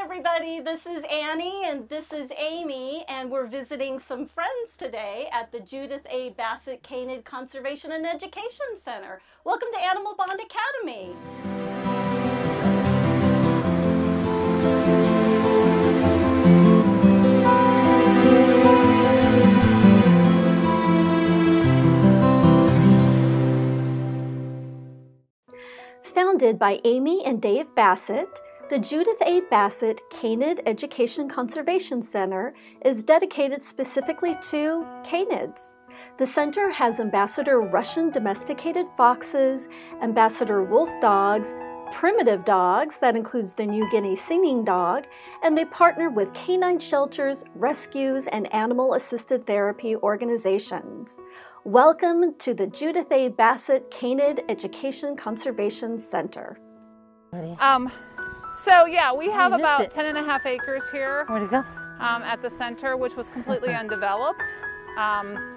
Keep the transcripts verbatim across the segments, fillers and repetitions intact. Hi everybody, this is Annie and this is Amy, and we're visiting some friends today at the Judith A. Bassett Canid Conservation and Education Center. Welcome to Animal Bond Academy. Founded by Amy and Dave Bassett, the Judith A. Bassett Canid Education Conservation Center is dedicated specifically to canids. The center has ambassador Russian domesticated foxes, ambassador wolf dogs, primitive dogs, that includes the New Guinea singing dog, and they partner with canine shelters, rescues, and animal-assisted therapy organizations. Welcome to the Judith A. Bassett Canid Education Conservation Center. Um. So yeah, we have about it. ten and a half acres here um, at the center, which was completely undeveloped. Um,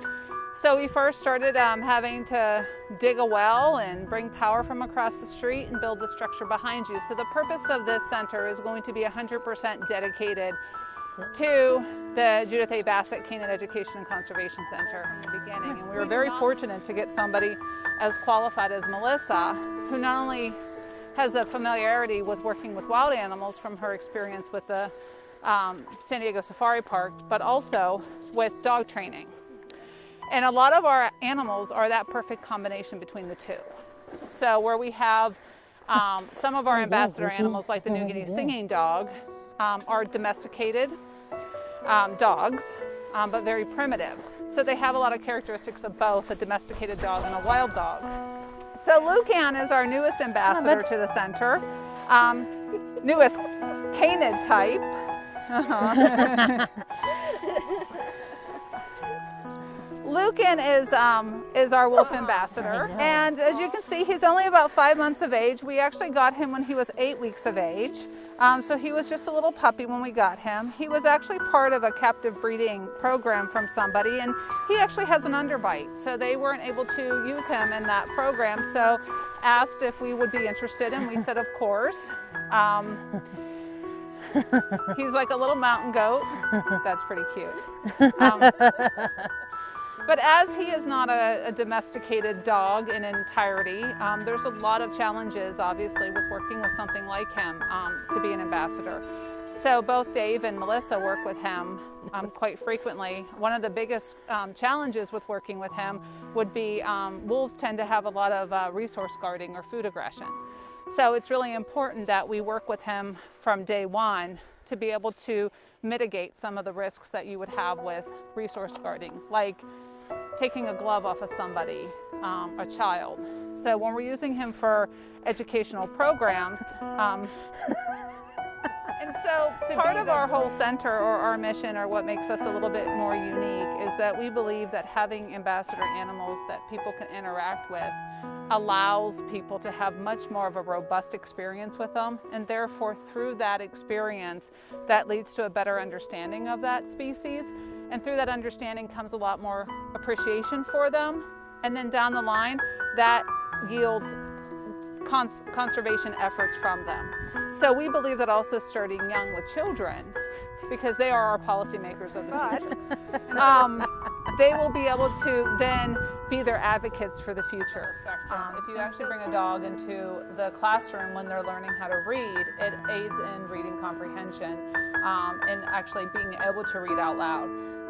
so we first started um, having to dig a well and bring power from across the street and build the structure behind you. So the purpose of this center is going to be one hundred percent dedicated to the Judith A. Bassett Canid Education and Conservation Center in the beginning. And we were very fortunate to get somebody as qualified as Melissa, who not only has a familiarity with working with wild animals from her experience with the um, San Diego Safari Park, but also with dog training. And a lot of our animals are that perfect combination between the two. So where we have um, some of our ambassador animals, like the New Guinea singing dog, um, are domesticated um, dogs, um, but very primitive. So they have a lot of characteristics of both a domesticated dog and a wild dog. So Lucan is our newest ambassador to the center, um, newest canid type. Uh-huh. Lucan is, um, is our wolf ambassador, and as you can see, he's only about five months of age. We actually got him when he was eight weeks of age, um, so he was just a little puppy when we got him. He was actually part of a captive breeding program from somebody, and he actually has an underbite, so they weren't able to use him in that program, so asked if we would be interested, and we said, of course. Um, he's like a little mountain goat. That's pretty cute. Um, But as he is not a, a domesticated dog in entirety, um, there's a lot of challenges, obviously, with working with something like him um, to be an ambassador. So both Dave and Melissa work with him um, quite frequently. One of the biggest um, challenges with working with him would be um, wolves tend to have a lot of uh, resource guarding or food aggression. So it's really important that we work with him from day one to be able to mitigate some of the risks that you would have with resource guarding, like taking a glove off of somebody, um, a child. So when we're using him for educational programs, um, and so part of our whole center or our mission or what makes us a little bit more unique is that we believe that having ambassador animals that people can interact with allows people to have much more of a robust experience with them, and therefore through that experience that leads to a better understanding of that species, and through that understanding comes a lot more appreciation for them, and then down the line that yields cons conservation efforts from them. So we believe that also starting young with children, because they are our policymakers of the future. Um, they will be able to then be their advocates for the future. Um, if you actually bring a dog into the classroom when they're learning how to read, it aids in reading comprehension um, and actually being able to read out loud.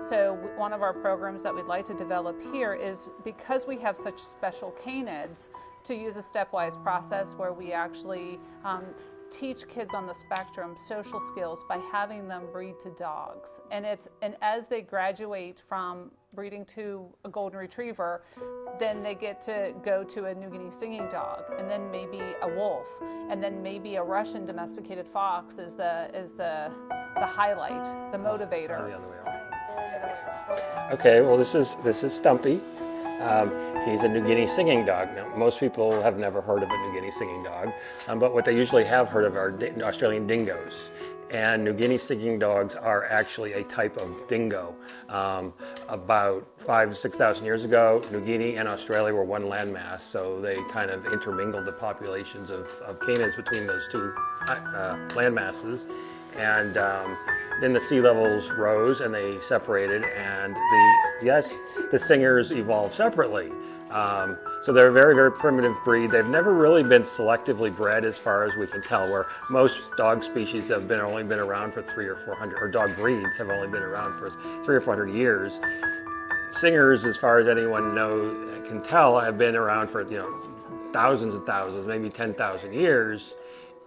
So one of our programs that we'd like to develop here is, because we have such special canids, to use a stepwise process where we actually um, teach kids on the spectrum social skills by having them read to dogs. And it's and as they graduate from reading to a golden retriever, then they get to go to a New Guinea singing dog, and then maybe a wolf, and then maybe a Russian domesticated fox is the is the the highlight, the motivator. The other way around. Okay, well this is this is Stumpy. Um, he's a New Guinea singing dog. Now, most people have never heard of a New Guinea singing dog, um, but what they usually have heard of are di- Australian dingoes. And New Guinea singing dogs are actually a type of dingo. Um, about five to six thousand years ago, New Guinea and Australia were one landmass, so they kind of intermingled the populations of, of canids between those two uh, landmasses. and um, then the sea levels rose and they separated, and the yes, the singers evolved separately. Um, so they're a very, very primitive breed. They've never really been selectively bred as far as we can tell, where most dog species have been only been around for three or four hundred, or dog breeds have only been around for three or four hundred years. Singers, as far as anyone knows, can tell, have been around for, you know, thousands and thousands, maybe ten thousand years.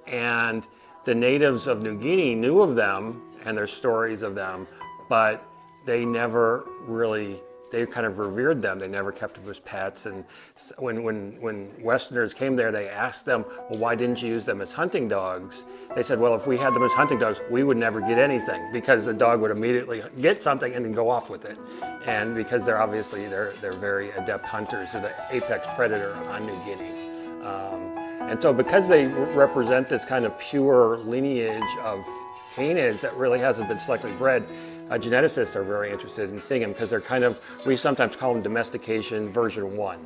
And the natives of New Guinea knew of them and their stories of them, but they never really, they kind of revered them. They never kept them as pets. And when, when, when Westerners came there, they asked them, well, why didn't you use them as hunting dogs? They said, well, if we had them as hunting dogs, we would never get anything, because the dog would immediately get something and then go off with it. And because they're obviously, they're, they're very adept hunters. They're the apex predator on New Guinea. Um, and so because they represent this kind of pure lineage of canids that really hasn't been selectively bred, Uh, geneticists are very interested in seeing them, because they're kind of, we sometimes call them domestication version one,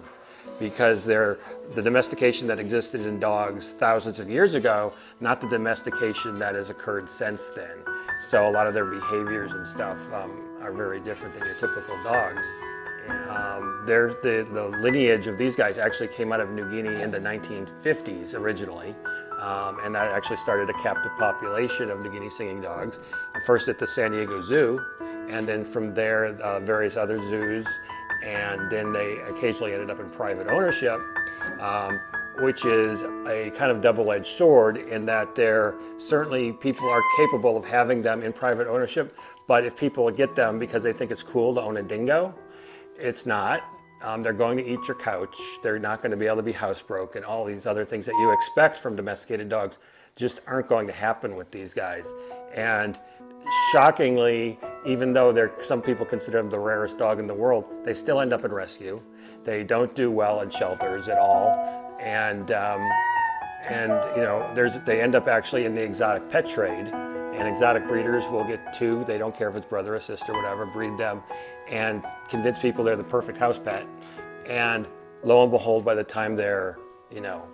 because they're the domestication that existed in dogs thousands of years ago, not the domestication that has occurred since then. So a lot of their behaviors and stuff um, are very different than your typical dogs. Um, there's the, the lineage of these guys actually came out of New Guinea in the nineteen fifties originally. Um, and that actually started a captive population of New Guinea singing dogs, first at the San Diego Zoo, and then from there uh, various other zoos, and then they occasionally ended up in private ownership, um, which is a kind of double-edged sword, in that they're certainly, people are capable of having them in private ownership, but if people get them because they think it's cool to own a dingo, it's not. Um, they're going to eat your couch. They're not going to be able to be housebroken. All these other things that you expect from domesticated dogs just aren't going to happen with these guys. And shockingly, even though they're, some people consider them the rarest dog in the world, they still end up in rescue. They don't do well in shelters at all. And, um, and you know, there's, they end up actually in the exotic pet trade. And exotic breeders will get two, they don't care if it's brother or sister, whatever, breed them and convince people they're the perfect house pet. And lo and behold, by the time they're, you know,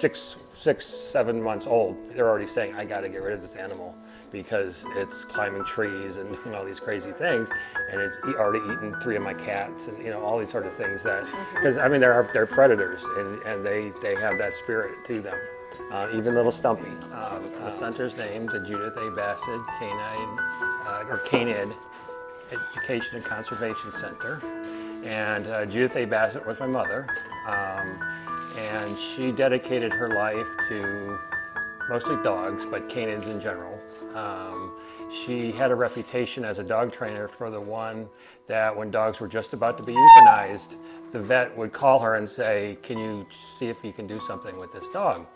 six, six, seven months old, they're already saying, I gotta get rid of this animal because it's climbing trees and doing all these crazy things, and it's already eaten three of my cats, and, you know, all these sort of things that, because, I mean, they're, they're predators, and, and they, they have that spirit to them. Uh, even little Stumpy. Um, the center's name, the Judith A. Bassett Canid, uh, or Canid Education and Conservation Center. And uh, Judith A. Bassett was my mother. Um, and she dedicated her life to mostly dogs, but canids in general. Um, she had a reputation as a dog trainer for the one that when dogs were just about to be euthanized, the vet would call her and say, can you see if you can do something with this dog?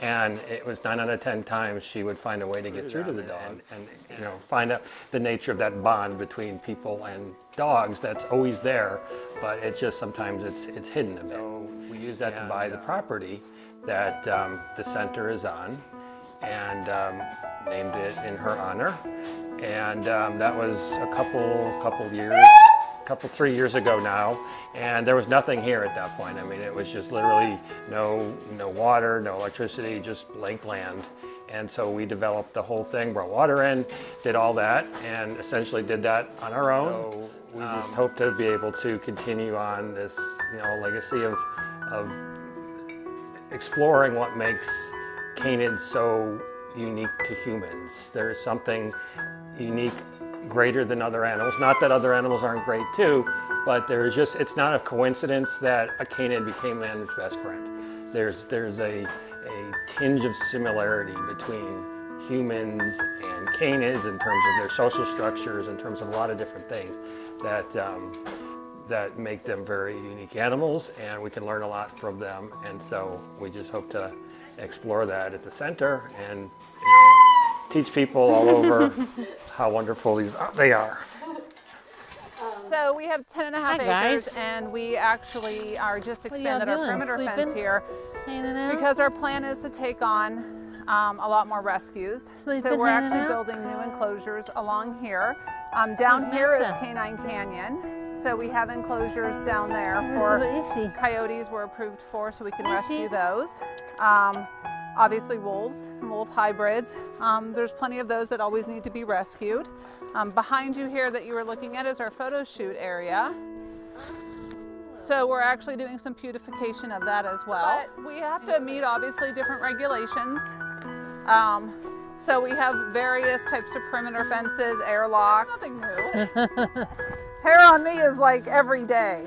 And it was nine out of ten times she would find a way to get through to the dog and, and, you know, find out the nature of that bond between people and dogs that's always there, but it's just sometimes it's it's hidden a bit. So we use that to buy the property that um, the center is on, and um, named it in her honor. And um, that was a couple couple years. couple three years ago now, and there was nothing here at that point. I mean, it was just literally no no water, no electricity, just blank land. And so we developed the whole thing, brought water in, did all that, and essentially did that on our own. So we um, just hope to be able to continue on this, you know, legacy of of exploring what makes canids so unique to humans. There's something unique, greater than other animals. Not that other animals aren't great too, but there's just, it's not a coincidence that a canid became man's best friend. There's there's a, a tinge of similarity between humans and canids in terms of their social structures, in terms of a lot of different things that um, that make them very unique animals, and we can learn a lot from them. And so we just hope to explore that at the center and, you know, teach people all over how wonderful these are. They are. So we have ten and a half Hi, acres, guys. And we actually are just expanded are our perimeter Sleeping? fence here because our plan is to take on um, a lot more rescues. Sleeping so we're actually building new enclosures along here. Um, down There's here Maxa. is Canine Canyon, so we have enclosures down there There's for coyotes. We're approved for, so we can Ishii. rescue those. Um, obviously wolves and wolf hybrids. Um, there's plenty of those that always need to be rescued. Um, behind you here that you were looking at is our photo shoot area. So we're actually doing some beautification of that as well. But we have to meet obviously different regulations. Um, so we have various types of perimeter fences, airlocks. Nothing new. Hair on me is like every day.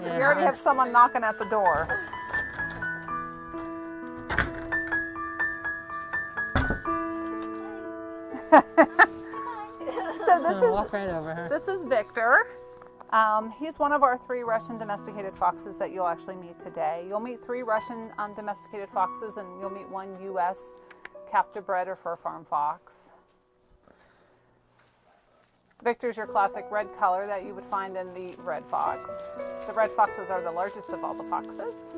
We already have someone knocking at the door. So this is walk right over her. This is Victor. Um, he's one of our three Russian domesticated foxes that you'll actually meet today. You'll meet three Russian um, domesticated foxes, and you'll meet one U S captive bred or fur farm fox. Victor's your classic red color that you would find in the red fox. The red foxes are the largest of all the foxes.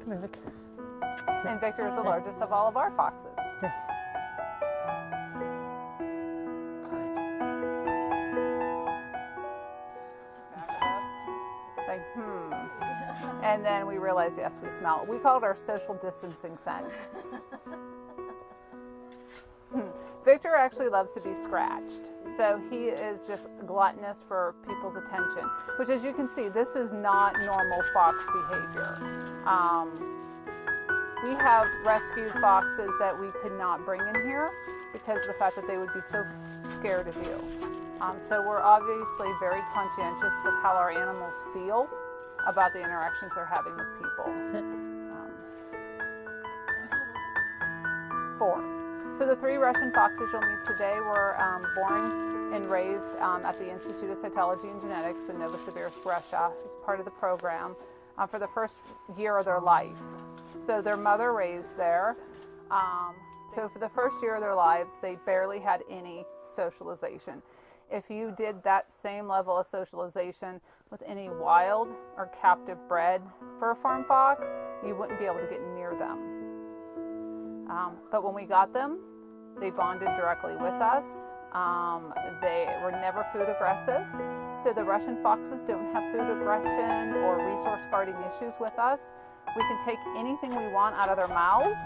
Come here, Vic. And Victor is the largest of all of our foxes. Like, hmm. And then we realize, yes, we smell it. We call it our social distancing scent. Victor actually loves to be scratched, so he is just gluttonous for people's attention, which, as you can see, this is not normal fox behavior. Um, we have rescued foxes that we could not bring in here because of the fact that they would be so scared of you. Um, so we're obviously very conscientious with how our animals feel about the interactions they're having with people. Um, four. So the three Russian foxes you'll meet today were um, born and raised um, at the Institute of Cytology and Genetics in Novosibirsk, Russia, as part of the program uh, for the first year of their life. So their mother raised there. Um, so for the first year of their lives, they barely had any socialization. If you did that same level of socialization with any wild or captive bred fur farm fox, you wouldn't be able to get near them. Um, but when we got them, they bonded directly with us. Um, they were never food aggressive. So the Russian foxes don't have food aggression or resource guarding issues with us. We can take anything we want out of their mouths.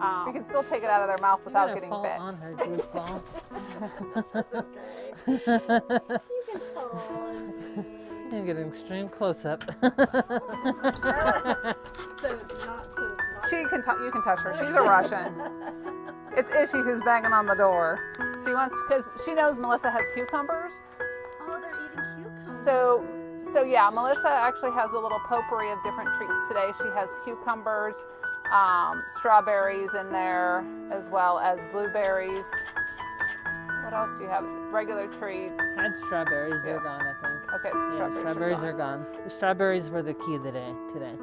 Um, we can still take it out of their mouth without getting fall bit. On her, dude, fall. That's okay. You can fall. You're getting extreme close-up. So it's not so. She can t you can touch her. She's a Russian. It's Ishii who's banging on the door. She wants, because she knows Melissa has cucumbers. Oh, they're eating cucumbers. So, so yeah, Melissa actually has a little potpourri of different treats today. She has cucumbers, um, strawberries in there, as well as blueberries. What else do you have? Regular treats. I had strawberries. Yeah. They're gone, I think. Okay, the strawberries, yeah, strawberries are gone. Are gone. The strawberries were the key of the day today.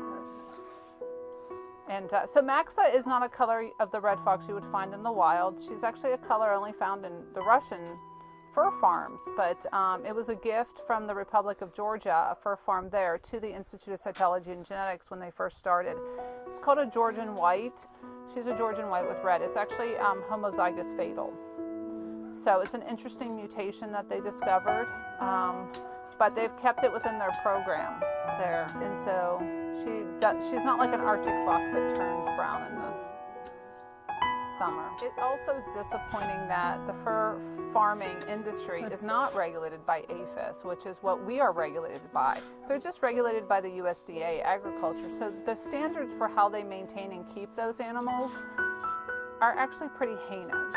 And uh, so Maxa is not a color of the red fox you would find in the wild. She's actually a color only found in the Russian fur farms. But um, it was a gift from the Republic of Georgia, a fur farm there, to the Institute of Cytology and Genetics when they first started. It's called a Georgian white. She's a Georgian white with red. It's actually um, homozygous fatal. So it's an interesting mutation that they discovered. Um, but they've kept it within their program there. And so... She does, she's not like an Arctic fox that turns brown in the summer. It's also disappointing that the fur farming industry is not regulated by APHIS, which is what we are regulated by. They're just regulated by the U S D A agriculture. So the standards for how they maintain and keep those animals are actually pretty heinous.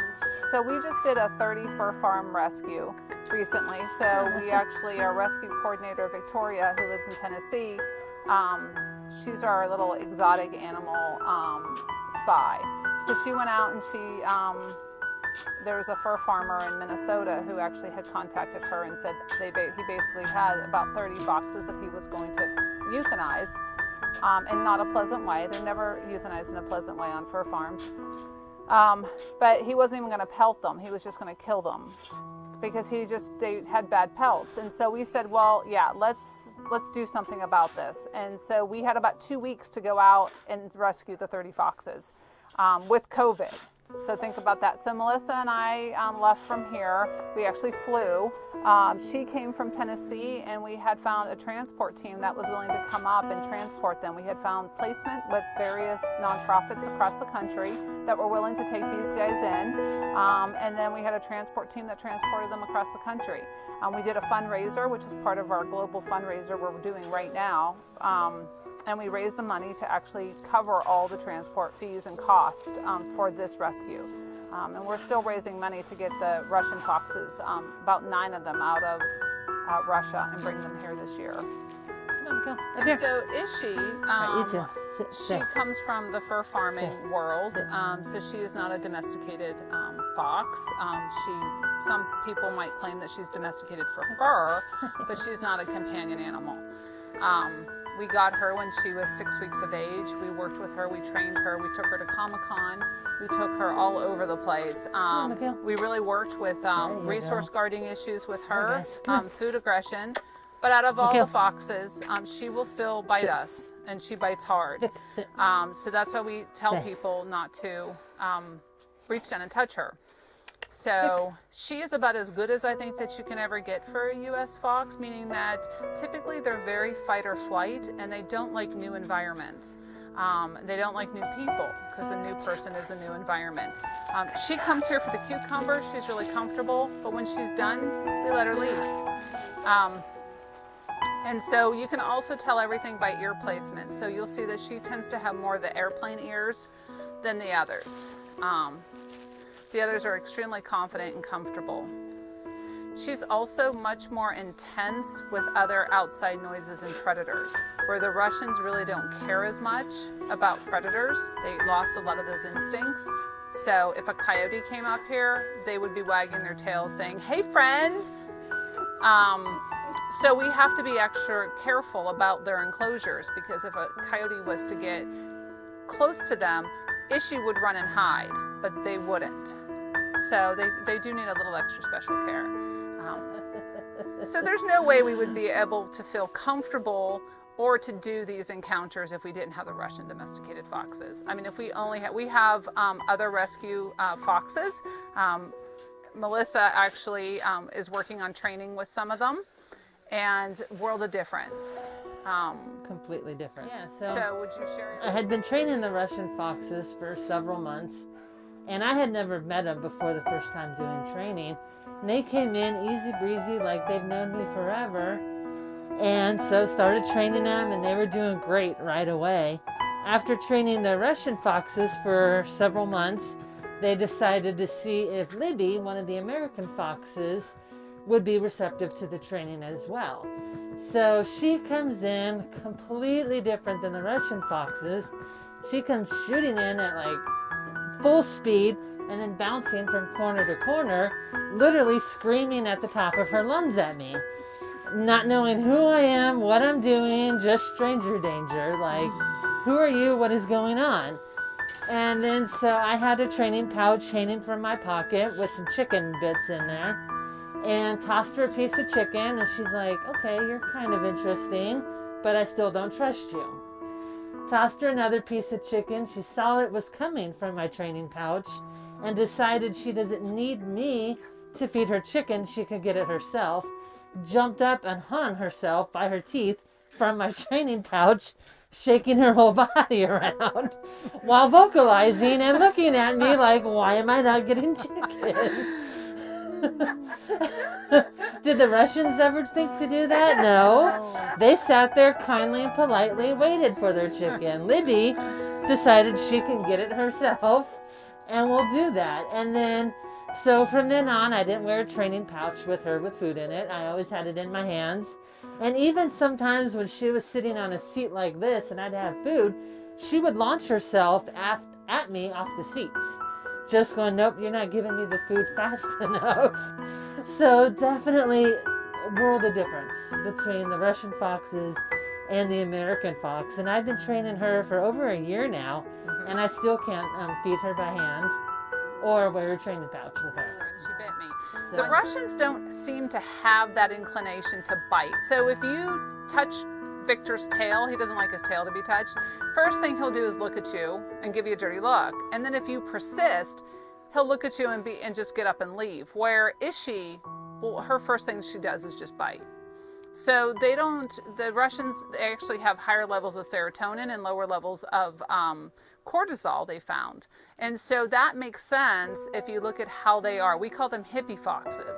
So we just did a thirty fur farm rescue recently. So we actually, our rescue coordinator, Victoria, who lives in Tennessee, Um, she's our little exotic animal um, spy. So she went out and she, um, there was a fur farmer in Minnesota who actually had contacted her and said they ba he basically had about thirty foxes that he was going to euthanize um, in not a pleasant way. They're never euthanized in a pleasant way on fur farms. Um, but he wasn't even going to pelt them. He was just going to kill them. Because he just, they had bad pelts. And so we said, well, yeah, let's let's do something about this. And so we had about two weeks to go out and rescue the thirty foxes um, with COVID. So think about that. So Melissa and I um, left from here. We actually flew. Um, she came from Tennessee, and we had found a transport team that was willing to come up and transport them. We had found placement with various nonprofits across the country that were willing to take these guys in. Um, and then we had a transport team that transported them across the country. Um, we did a fundraiser, which is part of our global fundraiser we're doing right now. Um, and we raised the money to actually cover all the transport fees and cost um, for this rescue. Um, and we're still raising money to get the Russian foxes, um, about nine of them, out of uh, Russia and bring them here this year. And so Ishii, um, she comes from the fur farming world, um, so she is not a domesticated um, fox. Um, she, some people might claim that she's domesticated for fur, but she's not a companion animal. Um, We got her when she was six weeks of age. We worked with her, we trained her, we took her to Comic-Con, we took her all over the place. Um, we really worked with um, resource guarding issues with her, um, food aggression. But out of all the foxes, um, she will still bite us, and she bites hard. Um, so that's why we tell people not to um, reach down and touch her. So she is about as good as I think that you can ever get for a U S fox, meaning that typically they're very fight or flight, and they don't like new environments. Um, they don't like new people, because a new person is a new environment. Um, she comes here for the cucumber. She's really comfortable, but when she's done, we let her leave. Um, and so you can also tell everything by ear placement. So you'll see that she tends to have more of the airplane ears than the others. Um, The others are extremely confident and comfortable. She's also much more intense with other outside noises and predators, where the Russians really don't care as much about predators. They lost a lot of those instincts. So if a coyote came up here, they would be wagging their tails saying, "Hey, friend!" Um, so we have to be extra careful about their enclosures, because if a coyote was to get close to them, Ishii would run and hide, but they wouldn't. So they, they do need a little extra special care. Um, so there's no way we would be able to feel comfortable or to do these encounters if we didn't have the Russian domesticated foxes. I mean, if we only have, we have um, other rescue uh, foxes. Um, Melissa actually um, is working on training with some of them, and world of difference. Um, completely different. Yeah, so, so would you share? I had been training the Russian foxes for several months, and I had never met them before the first time doing training. And they came in easy breezy, like they've known me forever. And so started training them, and they were doing great right away. After training the Russian foxes for several months, they decided to see if Libby, one of the American foxes, would be receptive to the training as well. So she comes in completely different than the Russian foxes. She comes shooting in at like full speed and then bouncing from corner to corner, literally screaming at the top of her lungs at me, not knowing who I am, what I'm doing, just stranger danger. Like, who are you? What is going on? And then so I had a training pouch hanging from my pocket with some chicken bits in there, and tossed her a piece of chicken, and she's like, "Okay, you're kind of interesting, but I still don't trust you." Tossed her another piece of chicken. She saw it was coming from my training pouch and decided she doesn't need me to feed her chicken. She could get it herself. Jumped up and hung herself by her teeth from my training pouch, shaking her whole body around while vocalizing and looking at me like, "Why am I not getting chicken?" Did the Russians ever think to do that? No. They sat there kindly and politely waited for their chicken. Libby decided she can get it herself and will do that. And then, so from then on, I didn't wear a training pouch with her with food in it. I always had it in my hands. And even sometimes when she was sitting on a seat like this and I'd have food, she would launch herself at, at me off the seat. Just going, "Nope, you're not giving me the food fast enough." So definitely a world of difference between the Russian foxes and the American fox. And I've been training her for over a year now, mm-hmm. and I still can't um, feed her by hand or wear a training pouch with her. She bit me. So. The Russians don't seem to have that inclination to bite. So if you touch Victor's tail, he doesn't like his tail to be touched. First thing he'll do is look at you and give you a dirty look. And then if you persist, he'll look at you and be and just get up and leave. Where Ishii, well, her first thing she does is just bite. So they don't, the Russians actually have higher levels of serotonin and lower levels of um, cortisol, they found. And so that makes sense if you look at how they are. We call them hippie foxes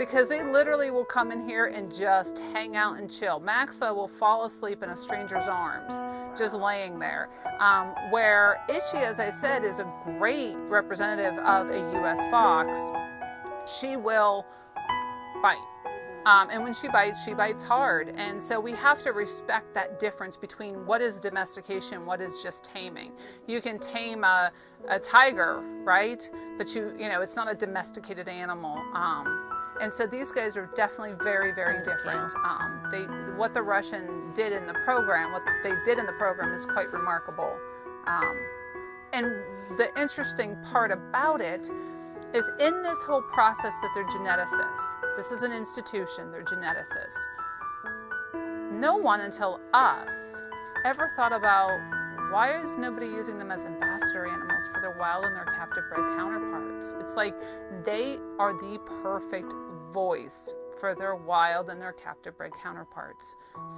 because they literally will come in here and just hang out and chill. Maxa will fall asleep in a stranger's arms, just laying there. Um, where Ishii, as I said, is a great representative of a U S fox. She will bite. Um, and when she bites, she bites hard. And so we have to respect that difference between what is domestication, what is just taming. You can tame a, a tiger, right? But you, you know, it's not a domesticated animal. Um, and so these guys are definitely very, very different. Um, they, what the Russian did in the program, what they did in the program is quite remarkable. Um, and the interesting part about it is in this whole process that they're geneticists. This is an institution, they're geneticists. No one until us ever thought about why is nobody using them as ambassador animals for their wild and their captive bred counterparts? It's like they are the perfect voice for their wild and their captive bred counterparts.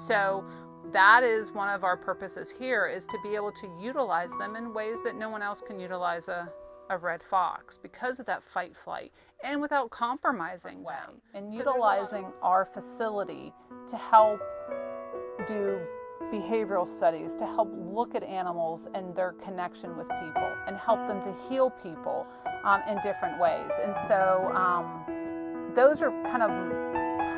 So that is one of our purposes here, is to be able to utilize them in ways that no one else can utilize a a red fox because of that fight flight and without compromising way and utilizing our facility to help do behavioral studies, to help look at animals and their connection with people and help them to heal people um, in different ways. And so um, those are kind of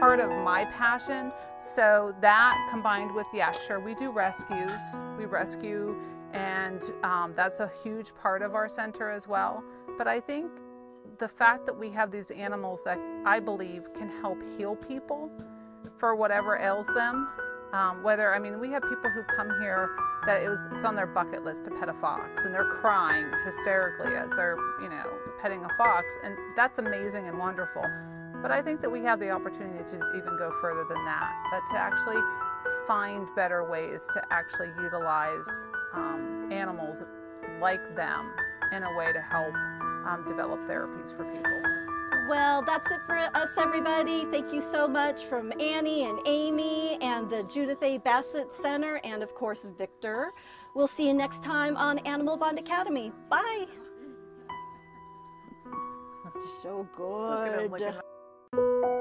part of my passion. So that combined with, yeah, sure, we do rescues, we rescue And um, that's a huge part of our center as well. But I think the fact that we have these animals that I believe can help heal people for whatever ails them, um, whether, I mean, we have people who come here that it was, it's on their bucket list to pet a fox, and they're crying hysterically as they're, you know, petting a fox, and that's amazing and wonderful. But I think that we have the opportunity to even go further than that, but to actually find better ways to actually utilize Um, animals like them in a way to help um, develop therapies for people. Well, that's it for us, everybody. Thank you so much from Annie and Amy and the Judith A. Bassett Center and, of course, Victor. We'll see you next time on Animal Bond Academy. Bye. So good. Look at him, look at him.